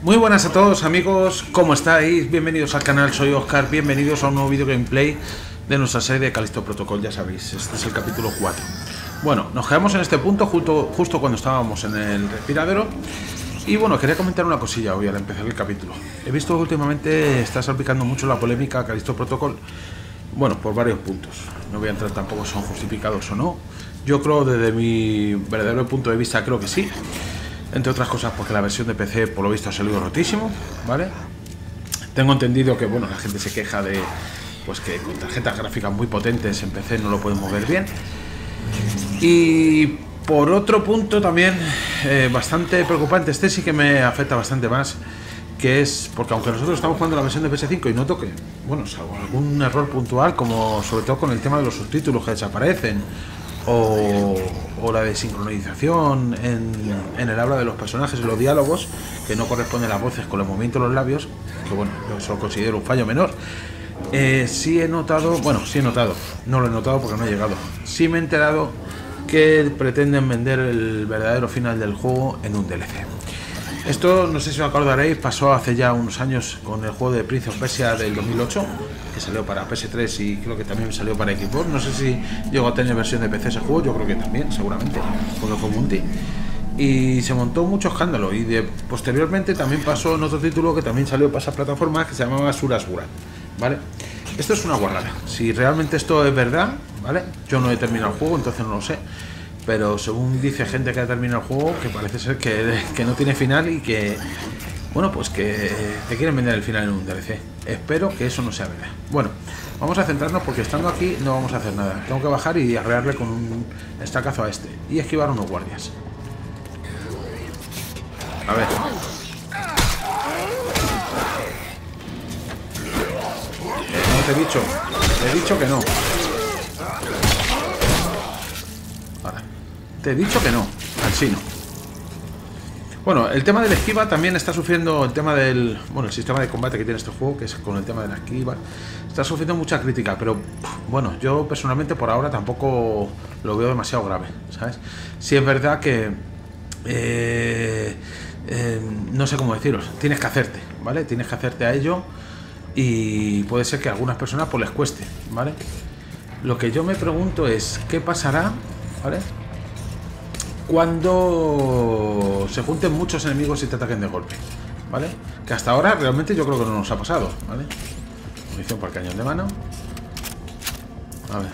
Muy buenas a todos amigos, ¿cómo estáis? Bienvenidos al canal, soy Oscar, bienvenidos a un nuevo video gameplay de nuestra serie de Callisto Protocol, ya sabéis, este es el capítulo 4. Bueno, nos quedamos en este punto justo cuando estábamos en el respiradero y bueno, quería comentar una cosilla hoy al empezar el capítulo. He visto que últimamente está salpicando mucho la polémica Callisto Protocol, bueno, por varios puntos, no voy a entrar tampoco si son justificados o no, yo creo desde mi verdadero punto de vista creo que sí. Entre otras cosas porque la versión de PC por lo visto ha salido rotísimo, ¿vale? Tengo entendido que, bueno, la gente se queja de pues que con tarjetas gráficas muy potentes en PC no lo pueden mover bien. Y por otro punto también bastante preocupante, este sí que me afecta bastante más, que es porque aunque nosotros estamos jugando la versión de PS5 y noto que, bueno, salvo algún error puntual, como sobre todo con el tema de los subtítulos que desaparecen, o la desincronización en el habla de los personajes y los diálogos, que no corresponden las voces con los movimientos de los labios, que bueno, yo eso lo considero un fallo menor. Sí he notado, bueno, no lo he notado porque no he llegado, sí me he enterado que pretenden vender el verdadero final del juego en un DLC. Esto, no sé si os acordaréis, pasó hace ya unos años con el juego de Prince of Persia del 2008, que salió para PS3 y creo que también salió para Xbox. No sé si llegó a tener versión de PC ese juego, yo creo que también, seguramente, con el community. Y se montó mucho escándalo. Y posteriormente también pasó en otro título que también salió para esas plataformas que se llamaba Sura, ¿vale? Esto es una guarrada. Si realmente esto es verdad, ¿vale? Yo no he terminado el juego, entonces no lo sé. Pero según dice gente que ha terminado el juego, que parece ser que no tiene final y que... Bueno, pues que te quieren vender el final en un DLC. Espero que eso no sea verdad. Bueno, vamos a centrarnos porque estando aquí no vamos a hacer nada. Tengo que bajar y arrearle con un estacazo a este. Y esquivar a unos guardias. A ver. No te he dicho. Te he dicho que no. Vale. Te he dicho que no. Al chino. Bueno, el tema de la esquiva también está sufriendo el tema del... Bueno, el sistema de combate que tiene este juego, que es con el tema de la esquiva, está sufriendo mucha crítica, pero bueno, yo personalmente por ahora tampoco lo veo demasiado grave, ¿sabes? Sí es verdad que... no sé cómo deciros, tienes que hacerte, ¿vale? Tienes que hacerte a ello y puede ser que a algunas personas pues les cueste, ¿vale? Lo que yo me pregunto es, ¿qué pasará? ¿Vale? Cuando se junten muchos enemigos y te ataquen de golpe, ¿vale? Que hasta ahora realmente yo creo que no nos ha pasado, ¿vale? Munición para el cañón de mano. A ver.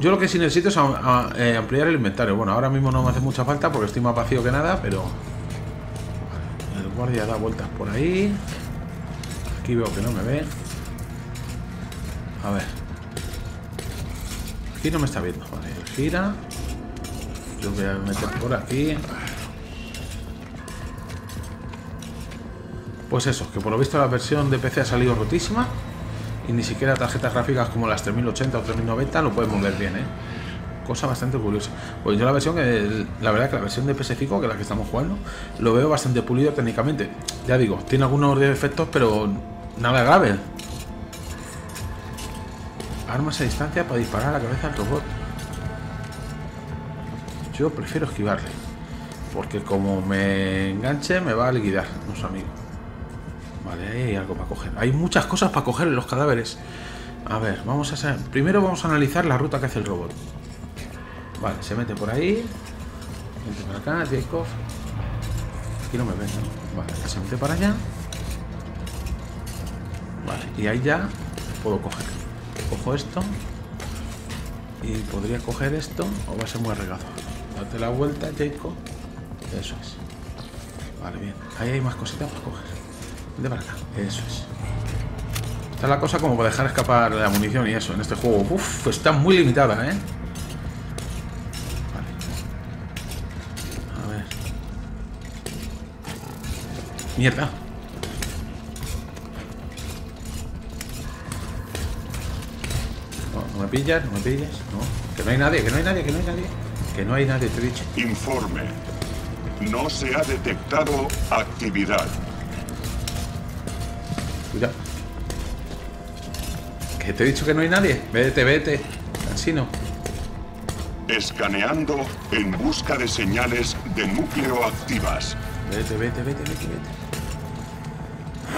Yo lo que sí necesito es ampliar el inventario. Bueno, ahora mismo no me hace mucha falta porque estoy más vacío que nada, pero... Vale. El guardia da vueltas por ahí. Aquí veo que no me ve. A ver. Aquí no me está viendo. Vale, él gira. Yo voy a meter por aquí. Pues eso, que por lo visto la versión de PC ha salido rotísima y ni siquiera tarjetas gráficas como las 3080 o 3090 lo pueden mover bien, ¿eh? Cosa bastante curiosa. Pues yo la versión, la verdad que la versión de PS5, que es la que estamos jugando, lo veo bastante pulido técnicamente. Ya digo, tiene algunos defectos, pero nada grave. Armas a distancia para disparar a la cabeza al robot. Yo prefiero esquivarle, porque como me enganche me va a liquidar nuestro amigo. Vale, ahí hay algo para coger. Hay muchas cosas para coger en los cadáveres. A ver, vamos a... Primero vamos a analizar la ruta que hace el robot. Vale, se mete por ahí. Vente para acá, Jacob. Aquí no me ven, ¿no? Vale, se mete para allá. Vale, y ahí ya puedo coger. Cojo esto. Y podría coger esto, o va a ser muy regado. Date la vuelta, Jacob. Eso es. Vale, bien. Ahí hay más cositas para coger. De para acá. Eso es. Está la cosa como para dejar escapar la munición y eso. En este juego, uff, está muy limitada, ¿eh? Vale. A ver. Mierda. No, no me pillas, no me pillas. No. Que no hay nadie, que no hay nadie, que no hay nadie. Que no hay nadie, te he dicho. Informe. No se ha detectado actividad. Cuidado. Que te he dicho que no hay nadie. Vete, vete. Así no. Escaneando en busca de señales de núcleo activas. Vete, vete, vete, vete, vete.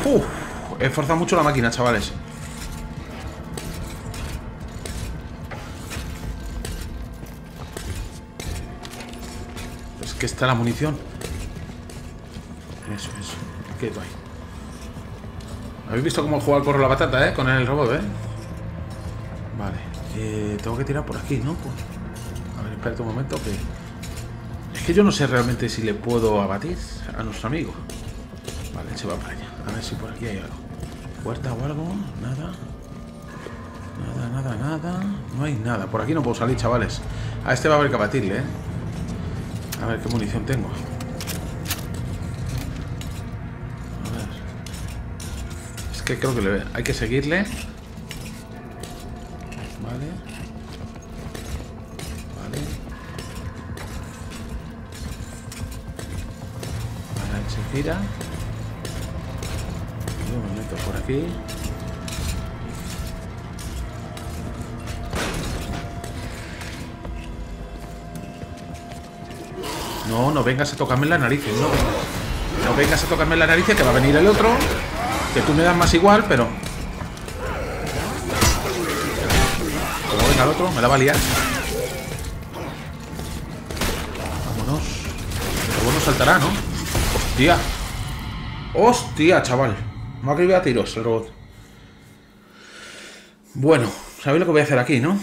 ¡Puf! He forzado mucho la máquina, chavales. Es que está la munición. Eso, eso. Qué guay. Habéis visto cómo el juego corre la batata, ¿eh? Con el robot, ¿eh? Vale. Tengo que tirar por aquí, ¿no? Pues... A ver, espérate un momento que... Es que yo no sé realmente si le puedo abatir a nuestro amigo. Vale, se va para allá. A ver si por aquí hay algo. Puerta o algo. Nada. Nada, nada, nada. No hay nada. Por aquí no puedo salir, chavales. A este va a haber que abatirle, ¿eh? A ver qué munición tengo. A ver. Es que creo que le... hay que seguirle. Vale. Vale. Vale, se gira. Yo me meto por aquí. No, no vengas a tocarme en la nariz, no vengas. No vengas a tocarme en la nariz, que va a venir el otro. Que tú me das más igual, pero... Como venga el otro, me la va a liar. Vámonos. Pero bueno, saltará, ¿no? Hostia. Hostia, chaval. Me ha criado a tiros el robot. Bueno, sabéis lo que voy a hacer aquí, ¿no?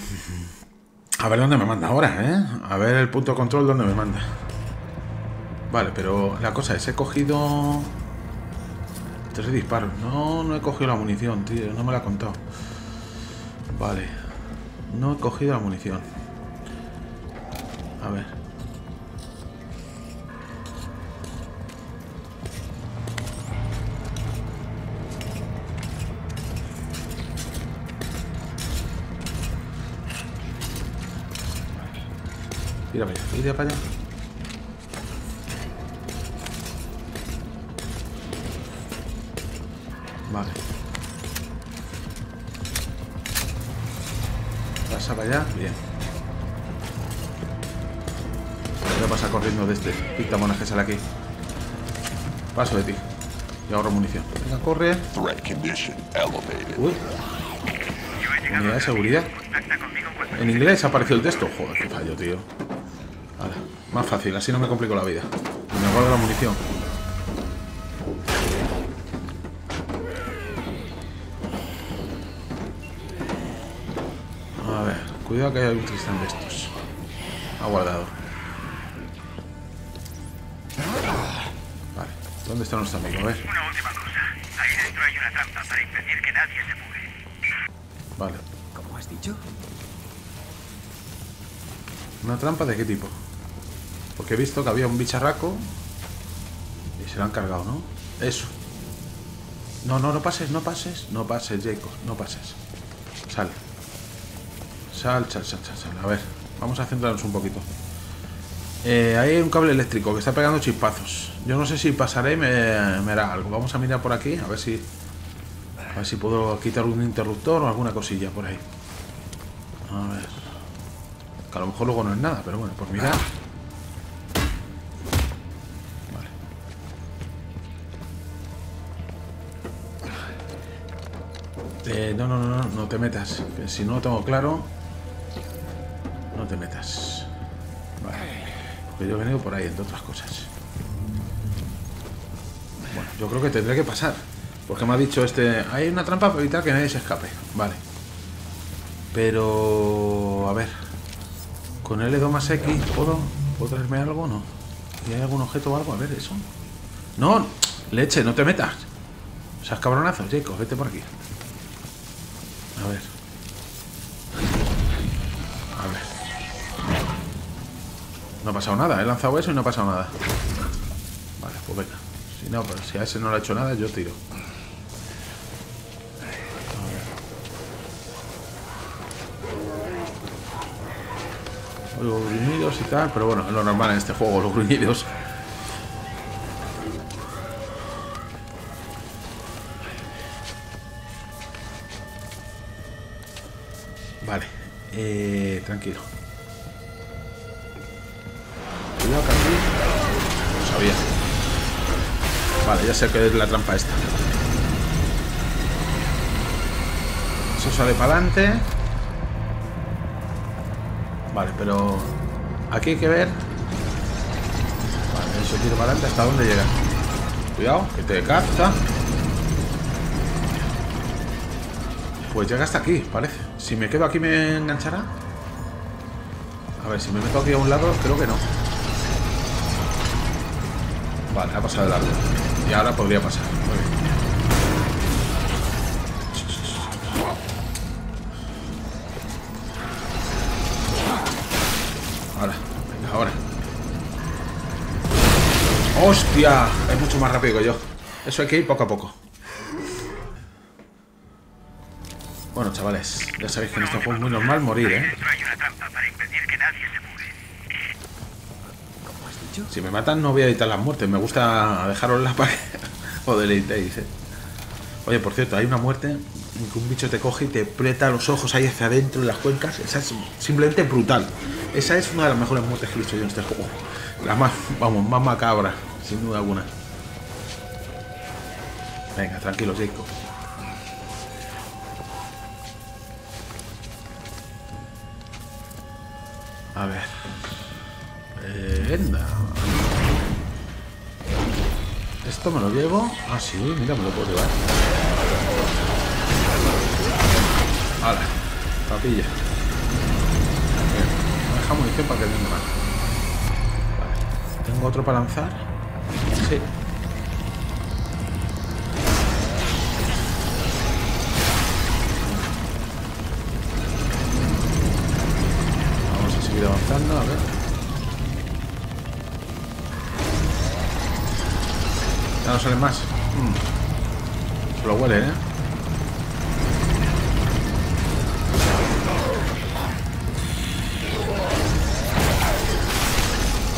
A ver dónde me manda ahora, ¿eh? A ver el punto de control dónde me manda. Vale, pero la cosa es, he cogido... 3 disparos. No, no he cogido la munición, tío. No me la ha contado. Vale. No he cogido la munición. A ver. Tira para allá, tira para allá. Vale. Pasa para allá, bien. Voy a pasar corriendo de este pintamonas que sale aquí. Paso de ti. Y ahorro munición. Venga, corre. Uy. Unidad de seguridad. En inglés apareció el texto. Joder, qué fallo, tío. Ahora, más fácil, así no me complico la vida. Me guardo la munición. A ver, cuidado que hay algún cristal de estos. Ha guardado. Vale, ¿dónde está nuestro amigo? A ver. Una última cosa. Ahí dentro hay una trampa para impedir que nadie se mueva. Vale. ¿Cómo has dicho? ¿Una trampa de qué tipo? Porque he visto que había un bicharraco y se lo han cargado, ¿no? Eso. No, no, no pases, no pases. No pases, Jacob, no pases. Sal. Sal, sal, sal, sal, sal. A ver, vamos a centrarnos un poquito. Ahí hay un cable eléctrico que está pegando chispazos. Yo no sé si pasaré y me hará algo. Vamos a mirar por aquí, a ver si... A ver si puedo quitar un interruptor o alguna cosilla por ahí. A ver... A lo mejor luego no es nada, pero bueno, pues mirad. Vale. No, no, no, no, no te metas. Que si no lo tengo claro, no te metas. Vale. Porque yo he venido por ahí, entre otras cosas. Bueno, yo creo que tendré que pasar. Porque me ha dicho este... Hay una trampa para evitar que nadie se escape. Vale. Pero... A ver... Con L2 más X, ¿puedo traerme algo o no? ¿Y hay algún objeto o algo? A ver, eso. ¡No! ¡Leche! ¡No te metas! O sea, cabronazo, Jacob, vete por aquí. A ver. A ver. No ha pasado nada, he lanzado eso y no ha pasado nada. Vale, pues venga. Si no, pero si a ese no le ha hecho nada, yo tiro. Los gruñidos y tal, pero bueno, es lo normal en este juego, los gruñidos. Vale, tranquilo. Cuidado que aquí... No sabía. Vale, ya sé que es la trampa esta. eso sale para adelante. Vale, pero aquí hay que ver. Vale, eso tiro para adelante. ¿Hasta dónde llega? Cuidado, que te capta. Pues llega hasta aquí, parece. Si me quedo aquí, ¿me enganchará? A ver, si me meto aquí a un lado, creo que no. Vale, ha pasado el árbol. Y ahora podría pasar. Muy bien. Ahora, venga, ahora. ¡Hostia! Es mucho más rápido que yo. Eso hay que ir poco a poco. Bueno, chavales, ya sabéis que en este juego es muy normal morir, ¿eh? Si me matan no voy a editar las muertes. Me gusta dejaroslas para que os deleitéis, ¿eh? Oye, por cierto, hay una muerte en que un bicho te coge y te aprieta los ojos ahí hacia adentro en las cuencas. Esa es simplemente brutal. Esa es una de las mejores muertes que he visto yo en este juego. La más, vamos, más macabra, sin duda alguna. Venga, tranquilo, Jacob. A ver. Anda. Esto me lo llevo. Ah, sí, mira, me lo puedo llevar. Hala, papilla. Me deja munición para que tenga más. Vale. ¿Tengo otro para lanzar? Sí. Seguir avanzando, a ver. Ya no salen más. Se lo huele, ¿eh?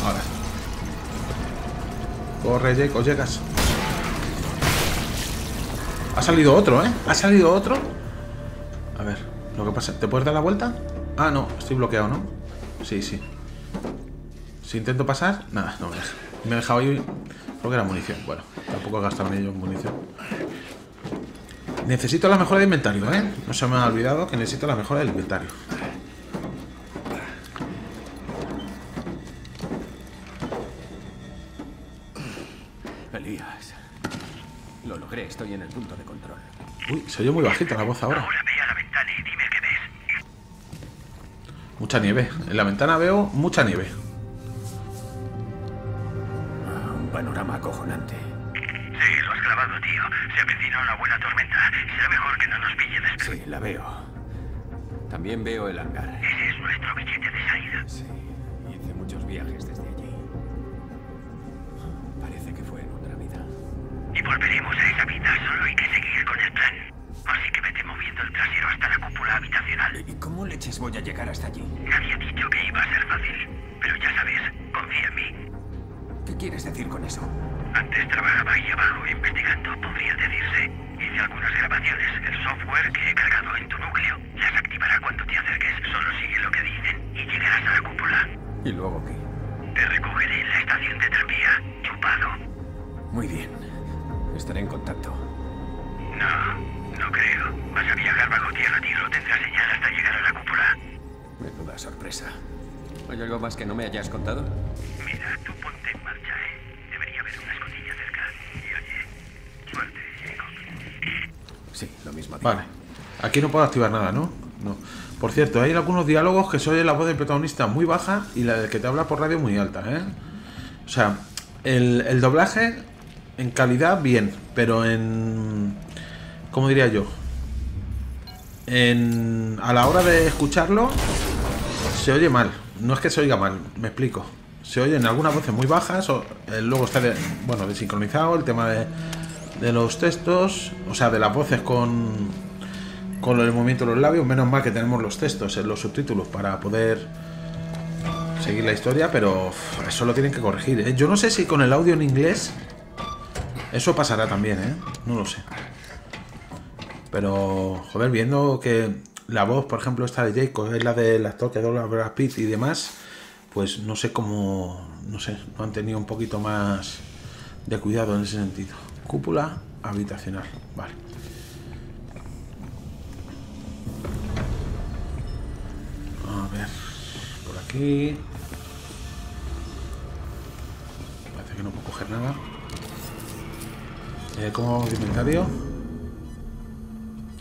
Ahora. Corre, Jacob, llegas. Ha salido otro, ¿eh? Ha salido otro. A ver, lo que pasa... ¿Te puedes dar la vuelta? Ah, no, estoy bloqueado, ¿no? Sí, sí. Si intento pasar, nada, no me deja. Me he dejado ahí, creo que era munición. Bueno, tampoco gastaban ellos munición. Necesito la mejora de inventario, ¿eh? No se me ha olvidado que necesito la mejora del inventario. Elías, lo logré, estoy en el punto de control. Uy, se oye muy bajita la voz ahora. Mucha nieve. En la ventana veo mucha nieve. Un panorama acojonante. Sí, lo has clavado, tío. Se avecina una buena tormenta. Será mejor que no nos pille después. Sí, la veo. También veo el hangar. Ese es nuestro billete de salida. Sí, hice muchos viajes desde allí. Parece que fue en otra vida. Y volveremos a esa vida. Solo hay que seguir con el plan. Así que vete moviendo el trasero hasta la cúpula habitacional. ¿Y cómo leches voy a llegar hasta allí? Nadie ha dicho que iba a ser fácil. Pero ya sabes, confía en mí. ¿Qué quieres decir con eso? Antes trabajaba ahí abajo investigando, podría decirse. Hice algunas grabaciones. El software que he cargado en tu núcleo las activará cuando te acerques. Solo sigue lo que dicen y llegarás a la cúpula. ¿Y luego qué? Te recogeré en la estación de tranvía, chupado. Muy bien. Estaré en contacto. No... No creo. Vas a viajar bajo tierra, tío. No tendrás señal hasta llegar a la cúpula. Menuda sorpresa. ¿Hay algo más que no me hayas contado? Mira, tú ponte en marcha, ¿eh? Debería haber una escondilla cerca. Y oye, suerte, Jacob. Sí, lo mismo. Tío. Vale. Aquí no puedo activar nada, ¿no? No. Por cierto, hay algunos diálogos que se oye la voz del protagonista muy baja y la del que te habla por radio muy alta, ¿eh? O sea, el doblaje en calidad bien, pero en... ¿Cómo diría yo? A la hora de escucharlo se oye mal. No es que se oiga mal, me explico. Se oyen algunas voces muy bajas, o, luego está bueno, desincronizado el tema de los textos, o sea, de las voces con el movimiento de los labios. Menos mal que tenemos los textos en los subtítulos para poder seguir la historia, pero eso lo tienen que corregir, ¿eh? Yo no sé si con el audio en inglés eso pasará también, ¿eh? No lo sé. Pero, joder, viendo que la voz, por ejemplo, esta de Jacob es la del actor que dobla Brad Pitt y demás, pues no sé cómo, no sé, no han tenido un poquito más de cuidado en ese sentido. Cúpula habitacional, vale. aquí. Parece que no puedo coger nada. ¿Cómo vamos de inventario?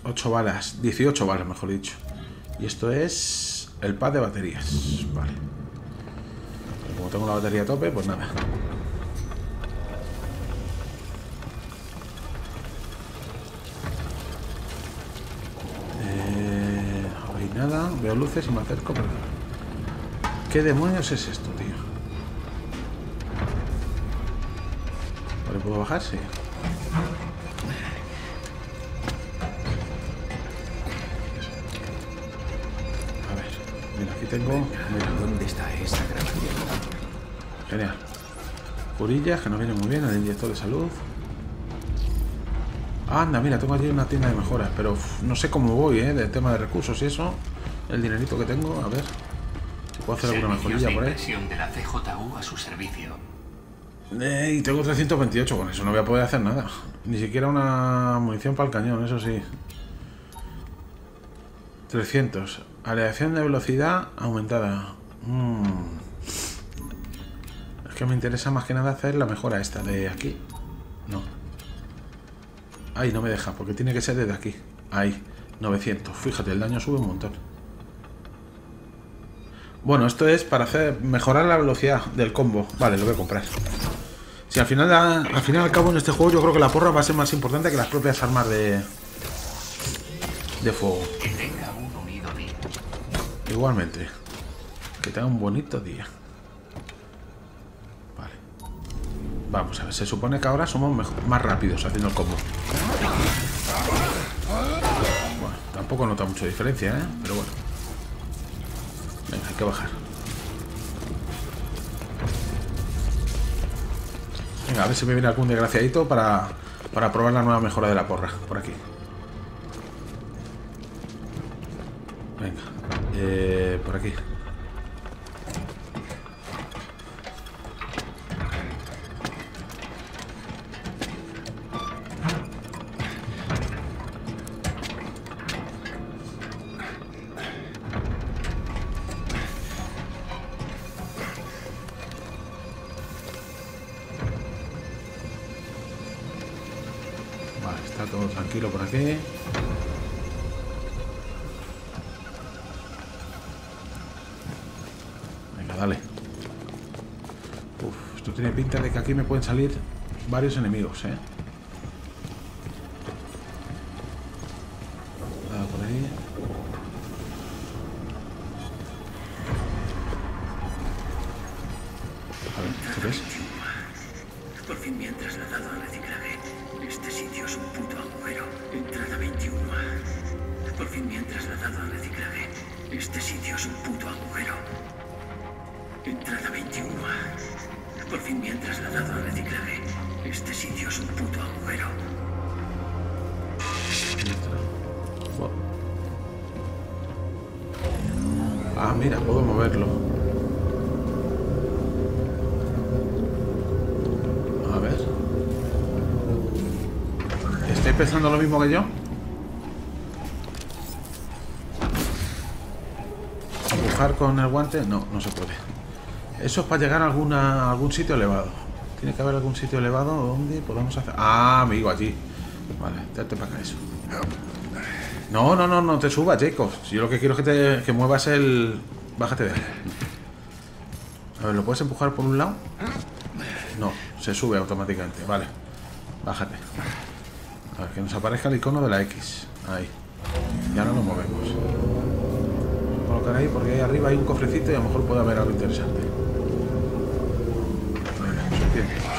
8 balas, 18 balas mejor dicho. Y esto es el pad de baterías. Vale. Como tengo la batería a tope, pues nada. No veis nada, veo luces y me acerco, pero... ¿Qué demonios es esto, tío? Vale, ¿puedo bajar? Sí. Tengo... Mira. ¿Dónde está esa grabación? Genial. Curillas, que no vienen muy bien, el inyector de salud. Anda, mira, tengo allí una tienda de mejoras, pero no sé cómo voy, del tema de recursos y eso. El dinerito que tengo, a ver. Si puedo hacer alguna mejorilla por ahí. De la CJU a su servicio. Y tengo 328, con eso no voy a poder hacer nada. Ni siquiera una munición para el cañón, eso sí. 300. Aleación de velocidad aumentada. Es que me interesa más que nada hacer la mejora esta de aquí. No. Ahí no me deja, porque tiene que ser desde aquí. Ahí, 900. Fíjate, el daño sube un montón. Bueno, esto es para hacer mejorar la velocidad del combo. Vale, lo voy a comprar. Si al final al cabo en este juego yo creo que la porra va a ser más importante que las propias armas de fuego. Igualmente, que tenga un bonito día. Vale. Vamos a ver, se supone que ahora somos más rápidos haciendo el combo. Bueno, tampoco nota mucha diferencia, pero bueno. Venga, hay que bajar. Venga, a ver si me viene algún desgraciadito para probar la nueva mejora de la porra. Por aquí. Venga. Por aquí. Vale, está todo tranquilo por aquí. Tiene pinta de que aquí me pueden salir varios enemigos, Nada por ahí. A ver, ¿esto qué es? Por fin me han trasladado al reciclaje. Este sitio es un puto agujero. Entrada 21A. Por fin me han trasladado al reciclaje. Este sitio es un puto agujero. Entrada 21A. Por fin me han trasladado al reciclaje. Este sitio es un puto agujero. Ah, mira, puedo moverlo. A ver. ¿Estáis pensando lo mismo que yo? ¿Empujar con el guante? No, no se puede. Eso es para llegar a algún sitio elevado. Tiene que haber algún sitio elevado donde podamos hacer... Ah, amigo, allí. Vale, date para acá eso. No te subas, Jacob. Yo lo que quiero es que muevas el... Bájate de ahí. A ver, ¿lo puedes empujar por un lado? No, se sube automáticamente. Vale, bájate. A ver, que nos aparezca el icono de la X. Ahí. Y ahora lo movemos. Voy a colocar ahí porque ahí arriba hay un cofrecito y a lo mejor puede haber algo interesante.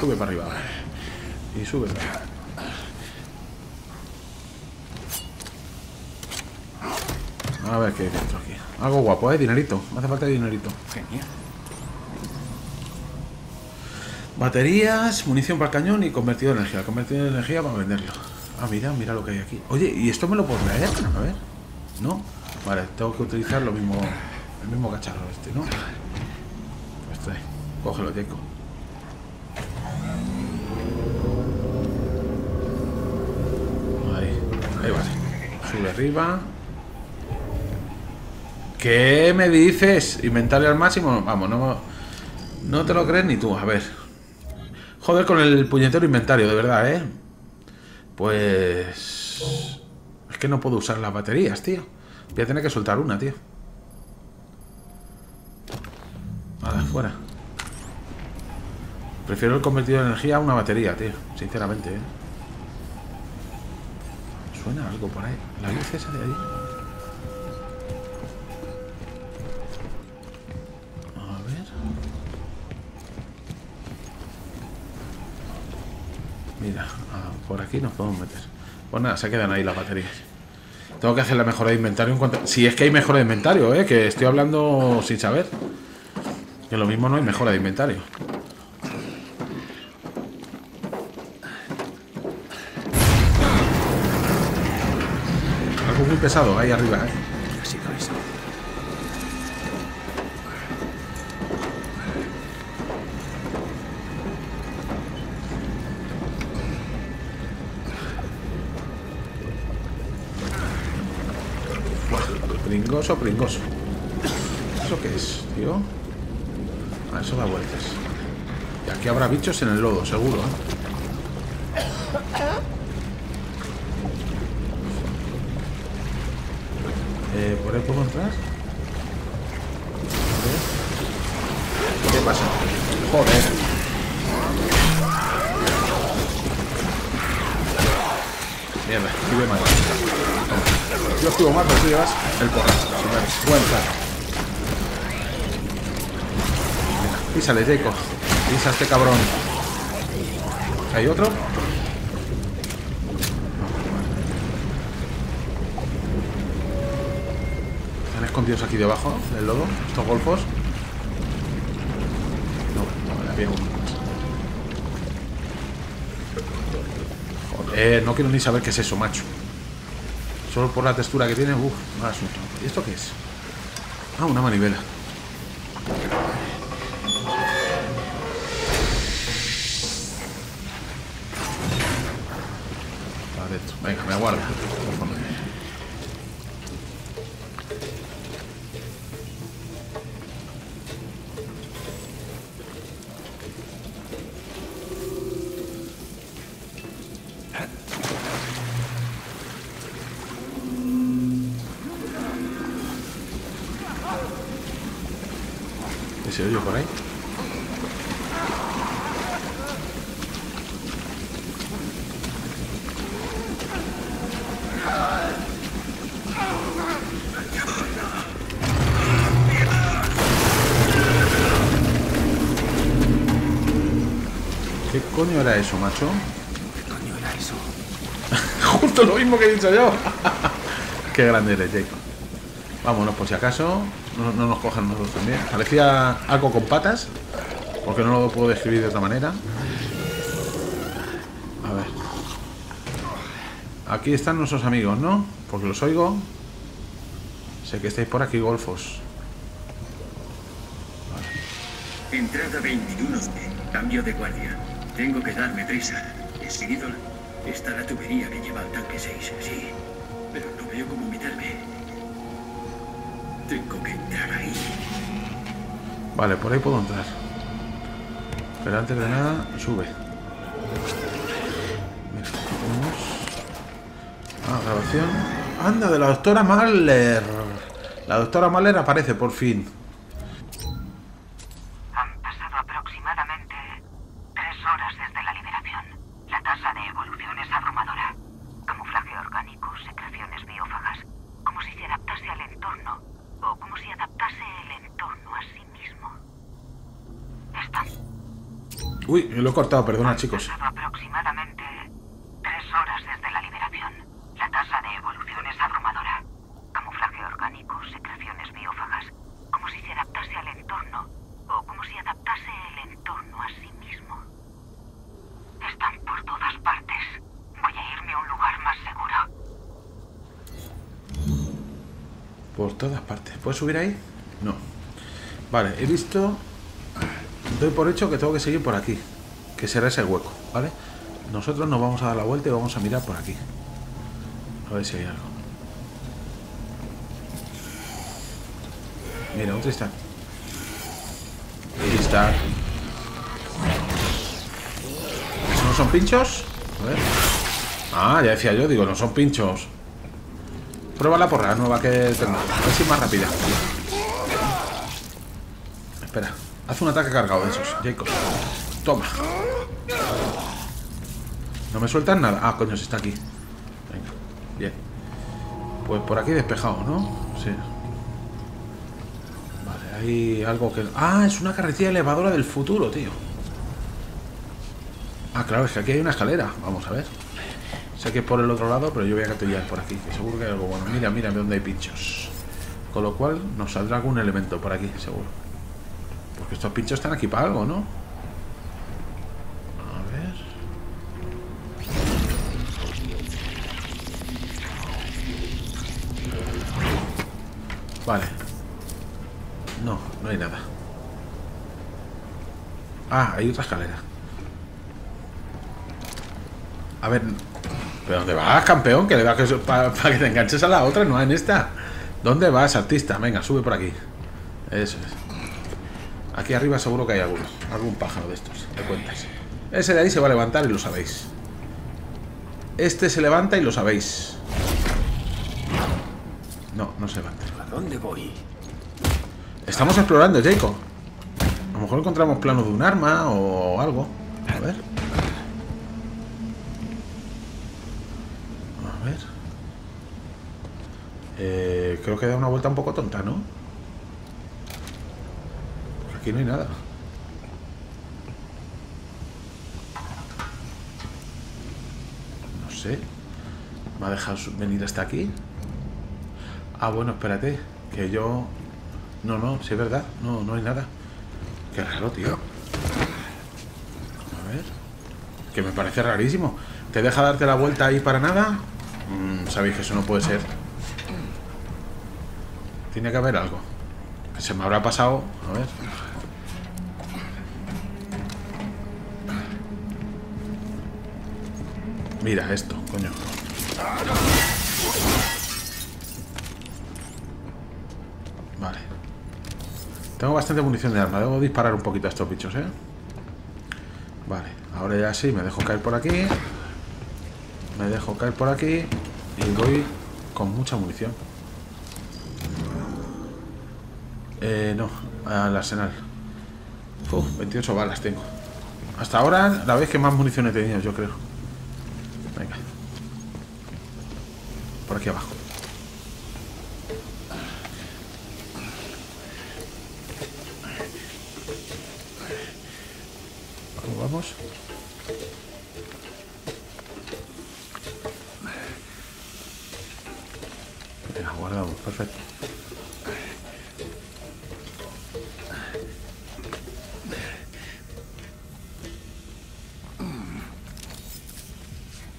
Sube para arriba. Y sube para arriba. A ver qué hay dentro aquí. Algo guapo, dinerito. Me hace falta dinerito. Genial. Baterías, munición para el cañón y convertidor de energía. Convertidor de energía para venderlo. Ah, mira lo que hay aquí. Oye, ¿y esto me lo puedo traer? A ver. ¿No? Vale, tengo que utilizar lo mismo. El mismo cacharro ¿no? Este. Cógelo, Jacob. Ahí vale. Sube arriba. ¿Qué me dices? Inventario al máximo. Vamos, no te lo crees ni tú. A ver. Joder con el puñetero inventario, de verdad, ¿eh? Pues... es que no puedo usar las baterías, tío. Voy a tener que soltar una, tío. Nada, fuera. Prefiero el convertido de energía a una batería, tío. Sinceramente, ¿eh? Suena algo por ahí. La luz esa de ahí. A ver. Mira, por aquí nos podemos meter. Pues nada, se quedan ahí las baterías. Tengo que hacer la mejora de inventario en cuanto... si es que hay mejora de inventario, que estoy hablando sin saber. Que lo mismo no hay mejora de inventario. Algo muy pesado ahí arriba, ¿eh? Pringoso, pringoso. ¿Eso qué es, tío? Ah, eso da vueltas. Y aquí habrá bichos en el lodo, seguro, ¿eh? ¿Por ahí puedo entrar? ¿Qué pasa? Joder. Mierda, escribe mal. Yo escribo mal, pero tú llevas el porrazo. Cuenta. Písale, Jacob. Pisa a este cabrón. ¿Hay otro? No, vale. Están escondidos aquí debajo del lodo, estos golfos. No, vale, había uno. Joder, no quiero ni saber qué es eso, macho. Solo por la textura que tiene, uff, mal asunto. ¿Y esto qué es? Ah, una manivela. Venga, me aguarda. ¿Qué se oye por ahí? ¿Qué coño era eso, macho? ¿Qué coño era eso? Justo lo mismo que he dicho yo. Qué grande eres, Jacob. Vámonos por si acaso. No nos cojan nosotros también. Parecía algo con patas, porque no lo puedo describir de otra manera. A ver. Aquí están nuestros amigos, ¿no? Porque los oigo. Sé que estáis por aquí, golfos. Vale. Entrada 21. Cambio de guardia. Tengo que darme prisa. Enseguida está la tubería que lleva al tanque 6, sí. Pero no veo cómo meterme. Tengo que entrar ahí. Vale, por ahí puedo entrar. Pero antes de nada, sube. Mira, tenemos... ah, grabación. Anda, de la doctora Mahler. La doctora Mahler aparece, por fin. Uy, lo he cortado, perdona, chicos. Han pasado aproximadamente 3 horas desde la liberación. La tasa de evolución es abrumadora. Camuflaje orgánico, secreciones biófagas. Como si se adaptase al entorno, o como si adaptase el entorno a sí mismo. Están por todas partes. Voy a irme a un lugar más seguro. Por todas partes. ¿Puedes subir ahí? No. Vale, he visto... doy por hecho que tengo que seguir por aquí, que será ese hueco, ¿vale? Nosotros nos vamos a dar la vuelta y vamos a mirar por aquí. A ver si hay algo. Mira, ¿dónde está? Ahí está. ¿Eso no son pinchos? A ver. Ah, ya decía yo, digo, no son pinchos. Prueba la porra nueva que tengo. A ver si es más rápida. Espera. Haz un ataque cargado de esos, Jacob. Toma. No me sueltan nada. Ah, coño, si está aquí. Venga, bien. Pues por aquí despejado, ¿no? Sí. Vale, hay algo que... Ah, es una carretilla elevadora del futuro, tío. Ah, claro, es que aquí hay una escalera. Vamos a ver. Sé que es por el otro lado, pero yo voy a gatillar por aquí, que seguro que hay algo bueno. Mira, mira dónde hay pinchos. Con lo cual nos saldrá algún elemento por aquí, seguro. Porque estos pinchos están aquí para algo, ¿no? A ver. Vale. No, no hay nada. Ah, hay otra escalera. A ver... ¿Pero dónde vas, campeón? Que le bajes para que te enganches a la otra, no en esta. ¿Dónde vas, artista? Venga, sube por aquí. Eso es. Aquí arriba seguro que hay alguno. Algún pájaro de estos, de cuentas. Ese de ahí se va a levantar y lo sabéis. Este se levanta y lo sabéis. No, no se levanta. ¿A dónde voy? Estamos explorando, Jacob. A lo mejor encontramos planos de un arma o algo. A ver. Creo que da una vuelta un poco tonta, ¿no? Porque aquí no hay nada. No sé. ¿Me ha dejado venir hasta aquí? Ah, bueno, espérate. Que yo... No, no, sí es verdad. No, no hay nada. Qué raro, tío. A ver. Que me parece rarísimo. ¿Te deja darte la vuelta ahí para nada? Sabéis que eso no puede ser. Tiene que haber algo. Que se me habrá pasado. A ver. Mira esto, coño. Vale. Tengo bastante munición de arma. Debo disparar un poquito a estos bichos, ¿eh? Vale. Ahora ya sí. Me dejo caer por aquí. Me dejo caer por aquí. Y voy con mucha munición. No, al arsenal. 28 balas tengo. Hasta ahora la vez que más munición he tenido, yo creo. Venga. Por aquí abajo. ¿Cómo vamos? Venga, guardamos, perfecto.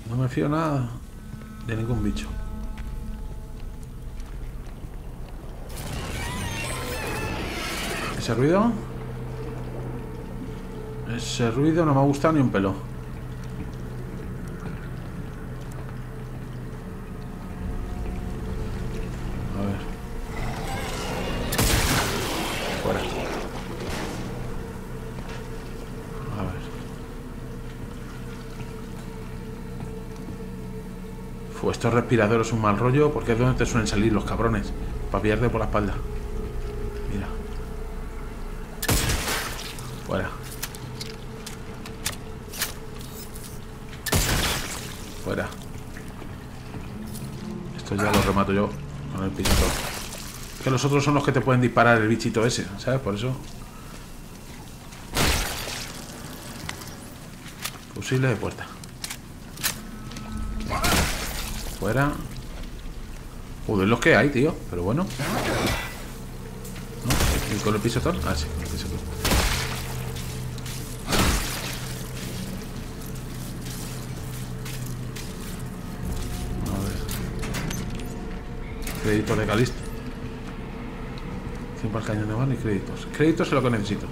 No me fío nada de ningún bicho. ¿Ese ruido? Ese ruido no me ha gustado ni un pelo. A ver. Fuera. A ver. Estos respiradores son un mal rollo porque es donde te suelen salir los cabrones para pillarte por la espalda. Mira. Fuera. Fuera. Esto ya lo remato yo con el pichito. Es que los otros son los que te pueden disparar el bichito ese, ¿sabes? Por eso. Fusiles de puerta. Fuera. Joder, los que hay, tío. Pero bueno. ¿No? ¿Y con el pisotón? Ah, sí, con el pisotón. A ver. Créditos de Calisto. 100 para el cañón de mano y créditos. Créditos es lo que necesito.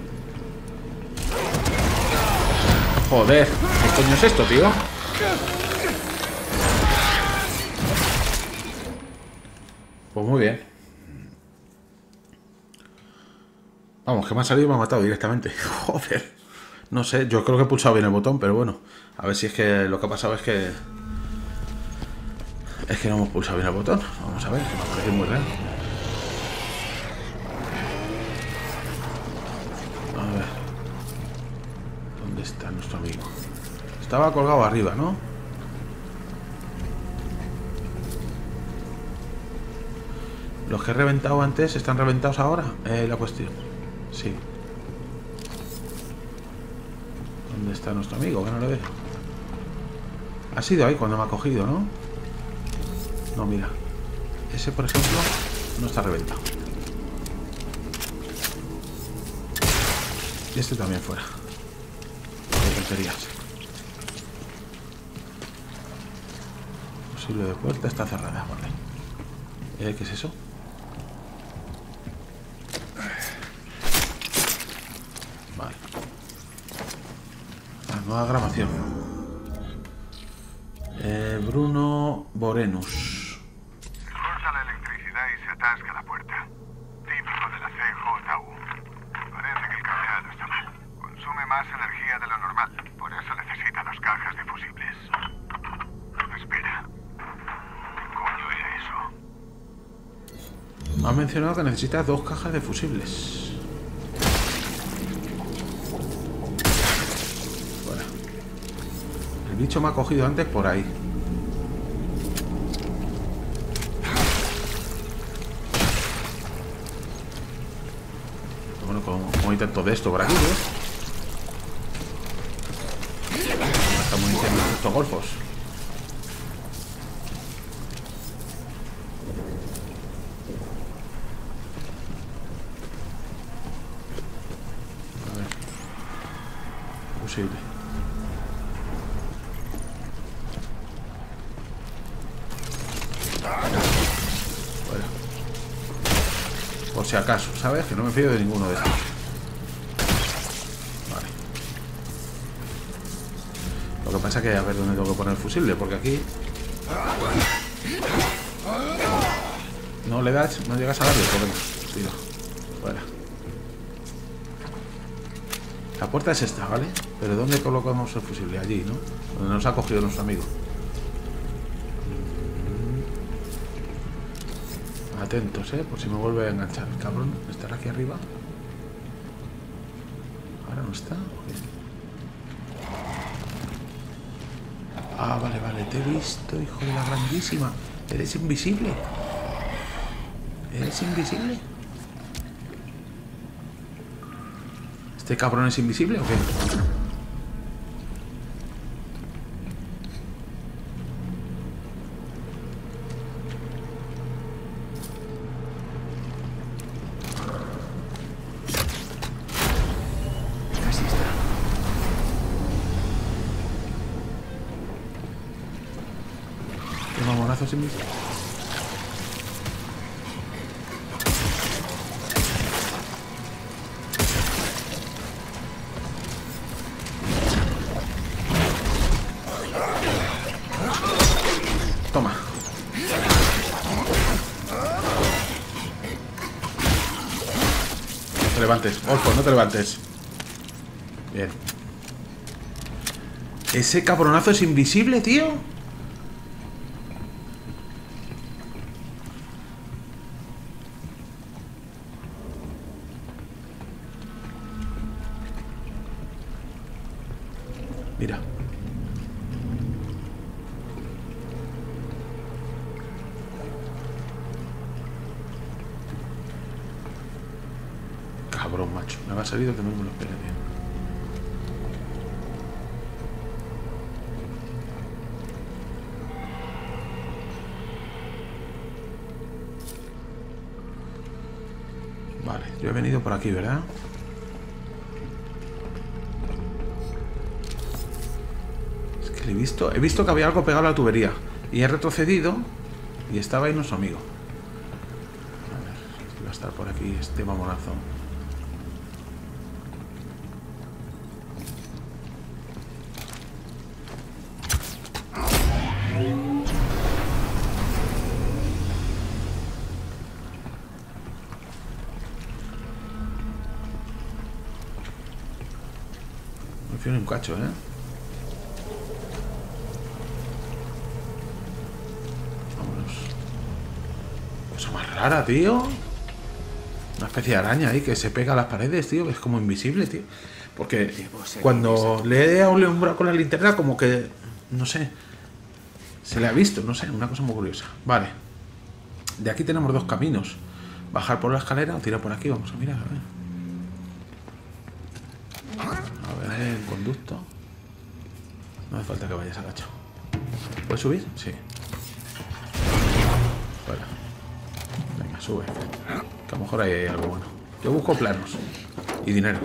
Joder. ¿Qué coño es esto, tío? Pues muy bien. Vamos, que me ha salido y me ha matado directamente. Joder. No sé, yo creo que he pulsado bien el botón, pero bueno. A ver si es que lo que ha pasado es que... Es que no hemos pulsado bien el botón. Vamos a ver, que me ha parecido muy real. A ver. ¿Dónde está nuestro amigo? Estaba colgado arriba, ¿no? Los que he reventado antes están reventados ahora. La cuestión. Sí. ¿Dónde está nuestro amigo? Que no lo veo. Ha sido ahí cuando me ha cogido, ¿no? No, mira. Ese, por ejemplo, no está reventado. Y este también fuera. De tonterías. Posible de puerta está cerrada, vale. ¿Qué es eso? Nueva grabación. Bruno Borenus. Corta la electricidad y se atasca la puerta. Típico de la CJU. Parece que el cableado está mal. Consume más energía de lo normal. Por eso necesita dos cajas de fusibles. Espera. ¿Qué coño era eso? Me ha mencionado que necesita dos cajas de fusibles. El bicho me ha cogido antes por ahí. Bueno, como hay tanto de esto por aquí, ¿eh? Estamos iniciando estos golfos. A ver. Posible. Si acaso, ¿sabes? Que no me fío de ninguno de estos. Vale. Lo que pasa es que a ver dónde tengo que poner el fusible, porque aquí... No le das, no llegas a darle, porque... Tiro. Fuera. La puerta es esta, ¿vale? Pero ¿dónde colocamos el fusible? Allí, ¿no? Donde nos ha cogido nuestro amigo. Atentos, por si me vuelve a enganchar. El cabrón, ¿estará aquí arriba? ¿Ahora no está? Ah, vale, vale, te he visto, hijo de la grandísima. ¿Eres invisible? ¿Eres invisible? ¿Este cabrón es invisible o qué? Toma. No te levantes, Orfo, no te levantes. Bien. Ese cabronazo es invisible, tío. Mira. Cabrón, macho. Me ha salido que no me lo esperé, tío. Vale, yo he venido por aquí, ¿verdad? He visto que había algo pegado a la tubería y he retrocedido y estaba ahí nuestro amigo. A ver, va a estar por aquí este mamonazo. Me fío en un cacho, ¿eh? Vámonos. Cosa más rara, tío. Una especie de araña ahí que se pega a las paredes, tío. Que es como invisible, tío. Porque cuando le he alumbrado con la linterna, como que... no sé. Se le ha visto, no sé. Una cosa muy curiosa. Vale. De aquí tenemos dos caminos. Bajar por la escalera o tirar por aquí. Vamos a mirar, a ver. A ver el conducto. No hace falta que vayas agachado. ¿Puedes subir? Sí. Fuera. Venga, sube. Que a lo mejor hay algo bueno. Yo busco planos. Y dinero.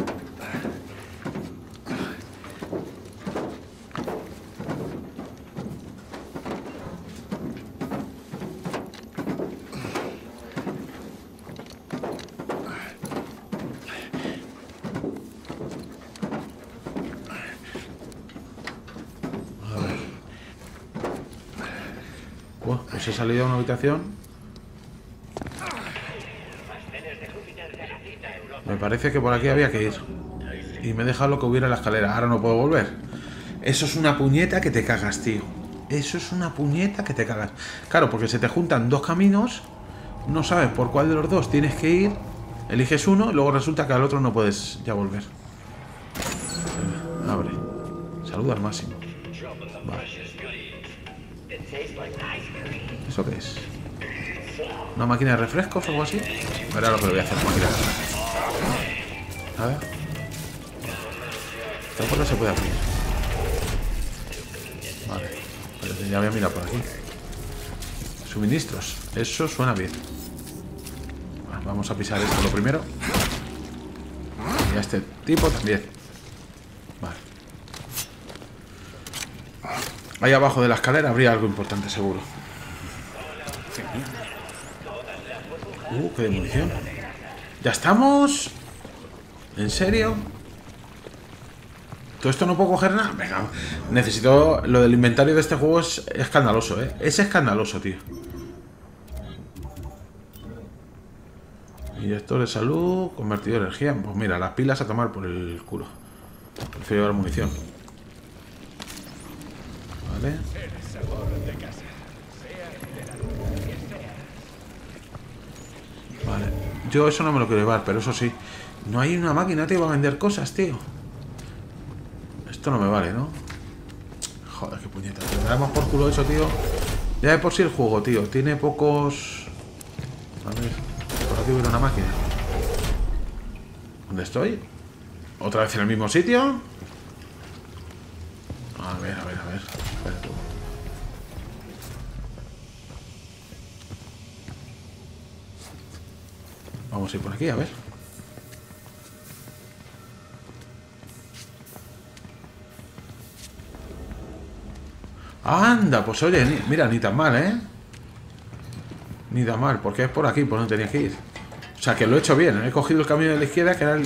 Pues he salido a una habitación. Me parece que por aquí había que ir. Y me he dejado lo que hubiera en la escalera. Ahora no puedo volver. Eso es una puñeta que te cagas, tío. Eso es una puñeta que te cagas. Claro, porque se te juntan dos caminos. No sabes por cuál de los dos tienes que ir. Eliges uno y luego resulta que al otro no puedes ya volver. Abre. Saluda al máximo. Vale. ¿Eso qué es? ¿Una máquina de refrescos o algo así? Verá lo que le voy a hacer, máquina de refrescos. A ver. Esta puerta se puede abrir. Vale. Pero ya voy a mirar por aquí. Suministros. Eso suena bien. Bueno, vamos a pisar esto lo primero. Y a este tipo también. Vale. Ahí abajo de la escalera habría algo importante, seguro. Qué demolición. ¿Ya estamos? ¿En serio? ¿Todo esto no puedo coger nada? Venga, necesito... Lo del inventario de este juego es escandaloso, ¿eh? Es escandaloso, tío. Inyector de salud, convertidor de energía. Pues mira, las pilas a tomar por el culo. Prefiero llevar munición. Vale. Vale, yo eso no me lo quiero llevar, pero eso sí. No hay una máquina, tío, va a vender cosas, tío. Esto no me vale, ¿no? Joder, qué puñeta. Me damos por culo eso, tío. Ya de por sí el juego, tío. Tiene pocos... A ver, por aquí hubiera una máquina. ¿Dónde estoy? ¿Otra vez en el mismo sitio? A ver, a ver, a ver. Espera tú. Vamos a ir por aquí, a ver. Anda, pues oye, mira, ni tan mal, ¿eh? Ni tan mal, porque es por aquí, pues no tenía que ir. O sea, que lo he hecho bien, he cogido el camino de la izquierda, que era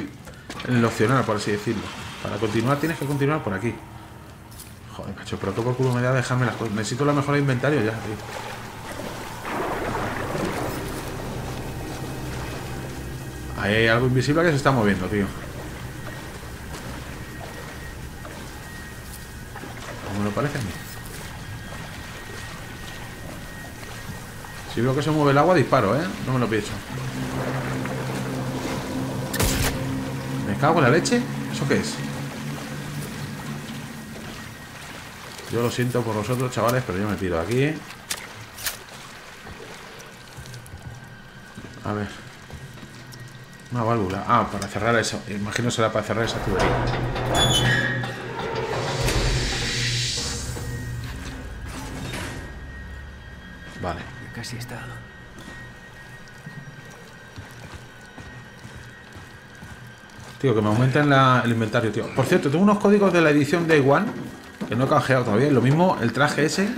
el opcional, por así decirlo. Para continuar tienes que continuar por aquí. Joder, macho, pero toco por culo me da dejarme las cosas. Necesito la mejora de inventario ya, tío. Hay algo invisible que se está moviendo, tío. ¿Cómo me lo parece a mí? Si veo que se mueve el agua, disparo, ¿eh? No me lo pienso. ¿Me cago en la leche? ¿Eso qué es? Yo lo siento por vosotros, chavales, pero yo me tiro de aquí. A ver. Una válvula. Ah, para cerrar eso. Imagino será para cerrar esa tubería. Vale. Casi está. Tío, que me aumentan el inventario, tío. Por cierto, tengo unos códigos de la edición Day One que no he canjeado todavía. Lo mismo el traje ese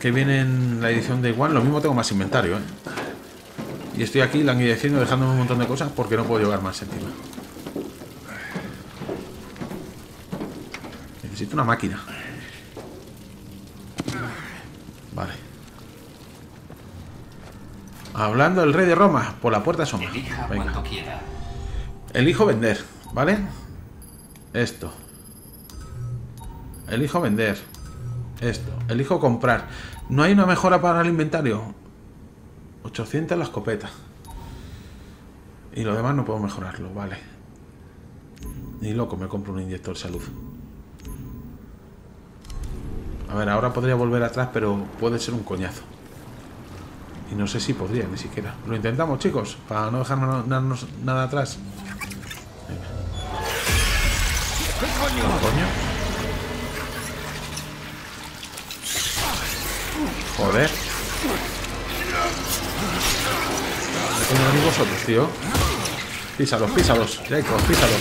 que viene en la edición Day One. Lo mismo tengo más inventario, ¿eh? Y estoy aquí languideciendo, dejándome un montón de cosas porque no puedo llevar más encima. Necesito una máquina. Vale. Hablando el rey de Roma, por la puerta asoma. Venga. Elijo vender, ¿vale? Esto. Elijo vender. Esto. Elijo comprar. ¿No hay una mejora para el inventario? 800 la escopeta. Y lo demás no puedo mejorarlo, vale. Ni loco me compro un inyector de salud. A ver, ahora podría volver atrás, pero puede ser un coñazo. Y no sé si podría, ni siquiera. Lo intentamos, chicos, para no dejarnos nada atrás. Venga. ¿Qué coño? Joder. ¿Qué coño venís vosotros, tío? Písalos, písalos, Jacob, písalos.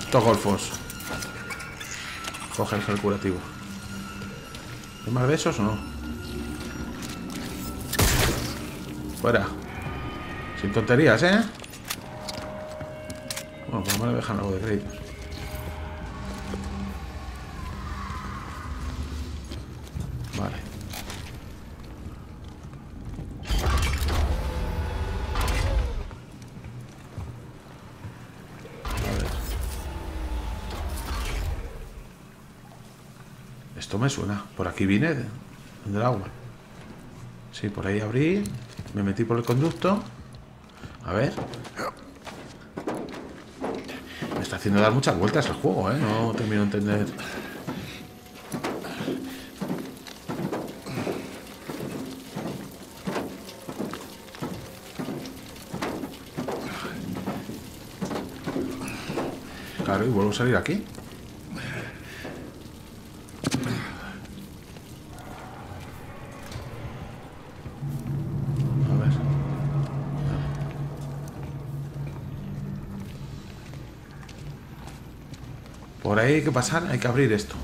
Estos golfos. Coge el gel curativo. ¿Hay más de esos o no? Fuera. Sin tonterías, ¿eh? Bueno, pues me dejan algo de créditos. Vale. A ver. Esto me suena. Por aquí vine. Del agua. Sí, por ahí abrí. Me metí por el conducto. A ver. Me está haciendo dar muchas vueltas el juego, ¿eh? No termino de entender. Claro, y vuelvo a salir aquí. Por ahí hay que pasar, hay que abrir esto.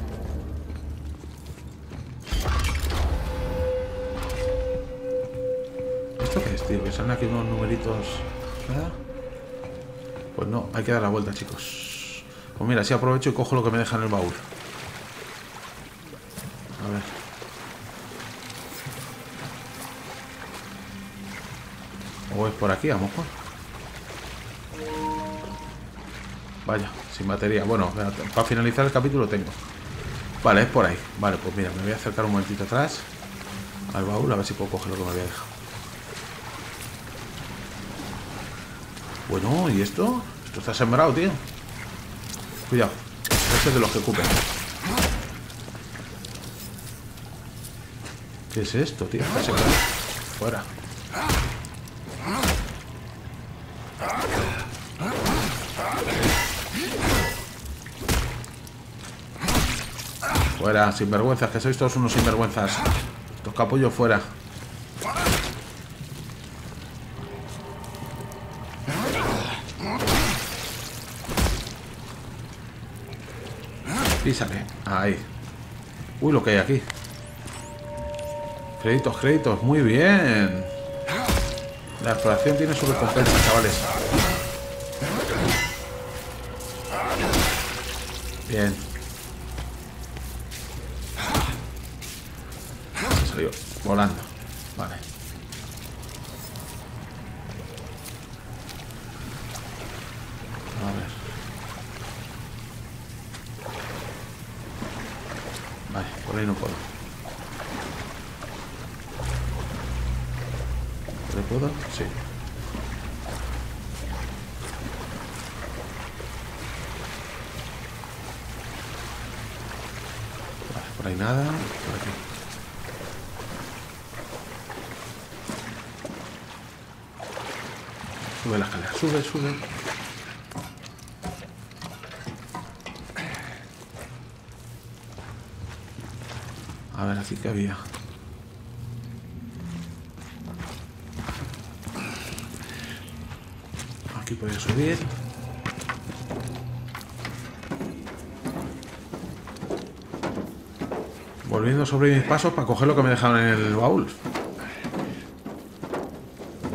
¿Esto qué es, tío? Que salen aquí unos numeritos. ¿Nada? Pues no, hay que dar la vuelta, chicos. Pues mira, si aprovecho y cojo lo que me deja en el baúl. A ver. O es por aquí, a lo mejor. Vaya. Sin batería. Bueno, para finalizar el capítulo tengo. Vale, es por ahí. Vale, pues mira, me voy a acercar un momentito atrás al baúl, a ver si puedo coger lo que me había dejado. Bueno, ¿y esto? Esto está sembrado, tío. Cuidado. Este es de los que ocupen. ¿Qué es esto, tío? Está sembrado. Fuera. Fuera, sinvergüenzas, que sois todos unos sinvergüenzas. Estos capullos fuera. Písale, ahí. Uy, lo que hay aquí. Créditos, créditos, muy bien. La exploración tiene su recompensa, chavales. Bien. Volando, vale. A ver. Vale, por ahí no puedo. ¿Le puedo? Sí. Vale, por ahí nada. Por aquí. Sube la escalera, sube, sube. A ver, aquí que había. Aquí podía subir. Volviendo sobre mis pasos para coger lo que me dejaron en el baúl.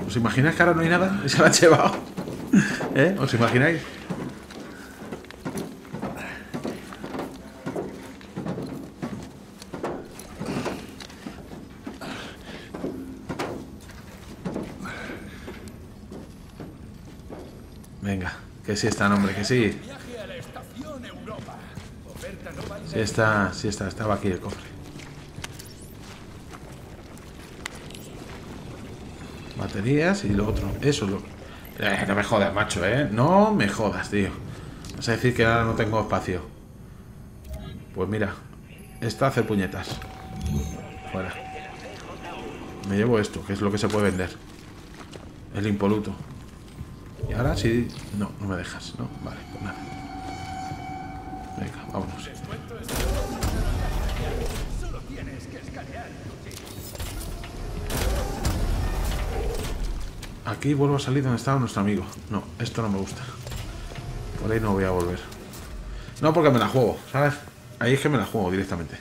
¿Os imagináis que ahora no hay nada? Se la ha llevado. ¿Eh? ¿Os imagináis? Venga, que sí está, hombre, que sí. Sí está, estaba aquí el cofre. Baterías y lo otro. Eso lo... no me jodas, macho, ¿eh? No me jodas, tío. Vas a decir que ahora no tengo espacio. Pues mira, esta hace puñetas. Fuera. Me llevo esto, que es lo que se puede vender. El impoluto. Y ahora sí... No, no me dejas, ¿no? Vale, pues nada. Venga, vámonos. Aquí vuelvo a salir donde estaba nuestro amigo. No, esto no me gusta. Por ahí no voy a volver. No, porque me la juego, ¿sabes? Ahí es que me la juego directamente.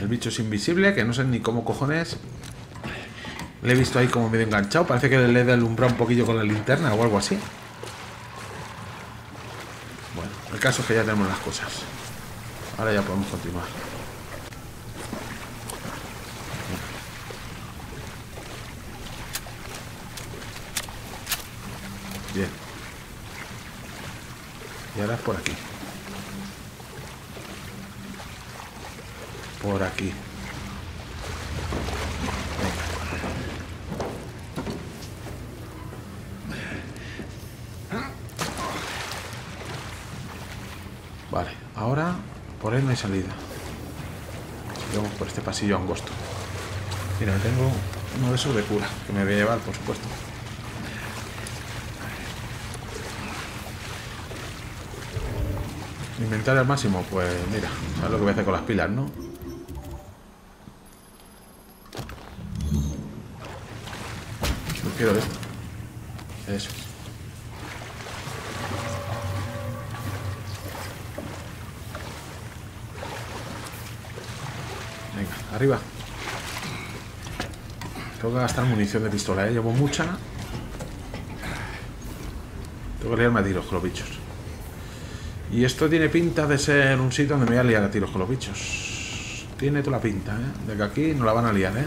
El bicho es invisible, que no sé ni cómo cojones. Le he visto ahí como medio enganchado. Parece que le he alumbrado un poquillo con la linterna o algo así. Bueno, el caso es que ya tenemos las cosas. Ahora ya podemos continuar. Bien. Y ahora es por aquí. Por aquí. Vale, ahora por él no hay salida. Vamos por este pasillo angosto. Mira, tengo uno de esos de cura, que me voy a llevar, por supuesto. Inventario al máximo, pues mira, ¿sabes lo que voy a hacer con las pilas, no? No quiero esto. Eso. Venga, arriba. Tengo que gastar munición de pistola, ¿eh? Llevo mucha. Tengo que liarme a tiros con los bichos. Y esto tiene pinta de ser un sitio donde me voy a liar a tiros con los bichos. Tiene toda la pinta, ¿eh? De que aquí no la van a liar, ¿eh?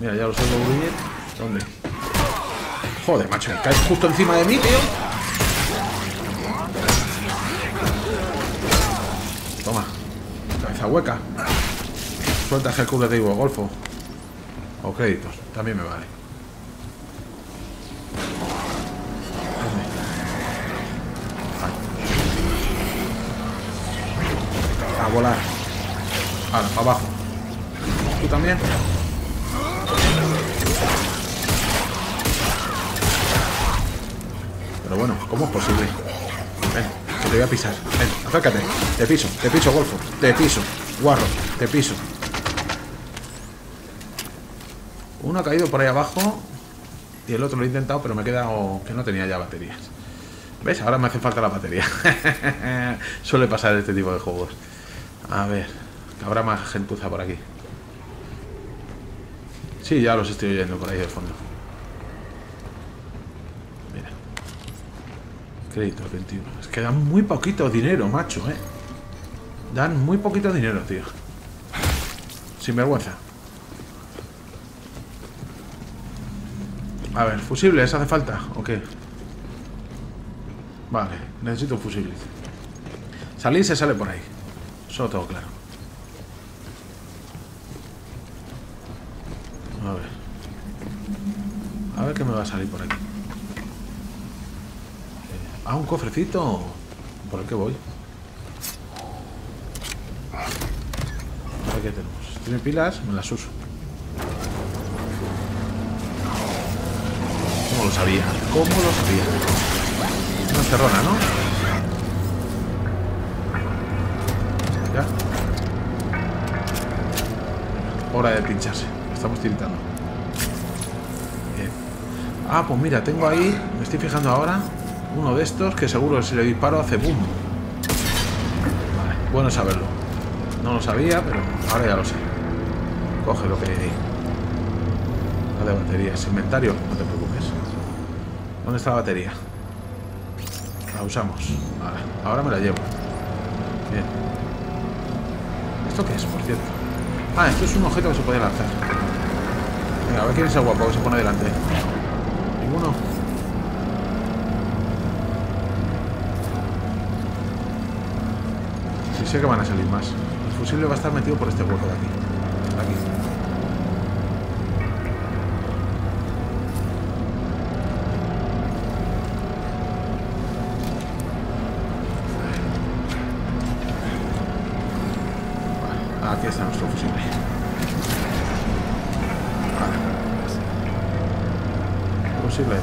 Mira, ya los oigo huir. ¿Dónde? Joder, macho, me caes justo encima de mí, tío. Toma. Cabeza hueca. Suelta el cubo de Diego Golfo. O créditos. También me vale. A volar. Ahora, para abajo. ¿Tú también? Pero bueno, ¿cómo es posible? Ven, que te voy a pisar. Ven, acércate. Te piso, Golfo. Te piso, guarro. Te piso. Uno ha caído por ahí abajo. Y el otro lo he intentado, pero me he quedado que no tenía ya baterías. ¿Ves? Ahora me hace falta la batería. Suele pasar este tipo de juegos. A ver, que habrá más gentuza por aquí. Sí, ya los estoy oyendo por ahí de fondo. Mira. Créditos 21. Es que dan muy poquito dinero, macho, Dan muy poquito dinero, tío. Sin vergüenza. A ver, ¿fusibles hace falta o qué? Vale, necesito fusibles. Salir se sale por ahí. Solo todo claro. A ver. A ver qué me va a salir por aquí. Ah, un cofrecito. ¿Por el que voy? A ver qué tenemos. Tiene pilas, me las uso. ¿Cómo lo sabía? ¿Cómo lo sabía? Una cerrona, ¿no? Hora de pincharse, estamos tiritando. Bien. Ah, pues mira, tengo ahí, me estoy fijando ahora, uno de estos que seguro que si le disparo hace boom. Vale, bueno saberlo. No lo sabía, pero ahora ya lo sé. Coge lo que hay ahí. La de baterías, inventario, no te preocupes. ¿Dónde está la batería? La usamos. Vale, ahora me la llevo. Bien. ¿Esto qué es, por cierto? Ah, esto es un objeto que se puede lanzar. Venga, a ver quién es el guapo que se pone delante. ¿Ninguno? sé que van a salir más. El fusible va a estar metido por este hueco de aquí. Aquí está nuestro fusible. Vale. Fusible.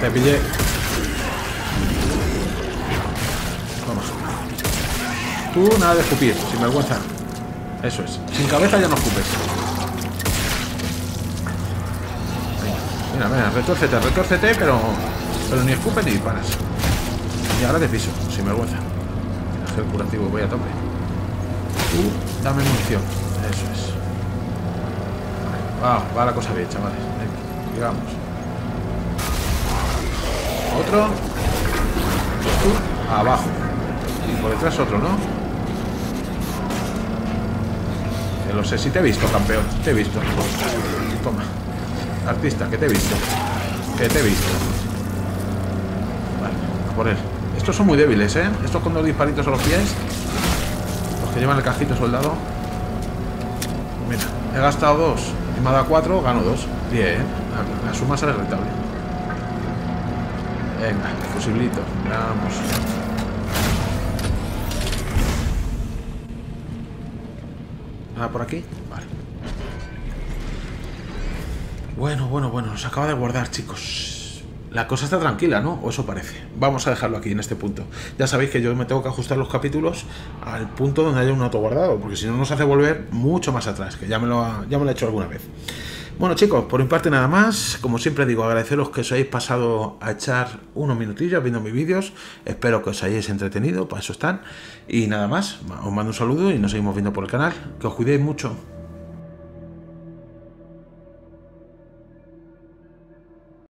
Te pillé. Vamos. Tú nada de escupir, sin vergüenza. Eso es. Sin cabeza ya no escupes. Mira, mira, retórcete, retórcete, pero ni escupes ni disparas. Y ahora te piso, sin vergüenza. El curativo, voy a tope. Dame munición. Eso es. Vale, va la cosa bien, chavales. Venga, llegamos. Otro. Tú, abajo. Y por detrás otro, ¿no? Que lo sé, si te he visto, campeón. Te he visto. Toma. Artista, que te he visto. Que te he visto. Vale, a por él. Estos son muy débiles, ¿eh? Estos con dos disparitos a los pies. Los que llevan el cajito soldado. Mira, he gastado 2. Y me ha dado 4, gano 2. Bien, ¿eh? La suma sale rentable. Venga, fusiblito. Vamos. ¿Nada por aquí? Vale. Bueno, nos acaba de guardar, chicos. La cosa está tranquila, ¿no? O eso parece. Vamos a dejarlo aquí, en este punto. Ya sabéis que yo me tengo que ajustar los capítulos al punto donde haya un auto guardado, porque si no nos hace volver mucho más atrás, que ya me lo he hecho alguna vez. Bueno, chicos, por mi parte nada más. Como siempre digo, agradeceros que os hayáis pasado a echar unos minutillos viendo mis vídeos. Espero que os hayáis entretenido, para eso están. Y nada más, os mando un saludo y nos seguimos viendo por el canal. Que os cuidéis mucho.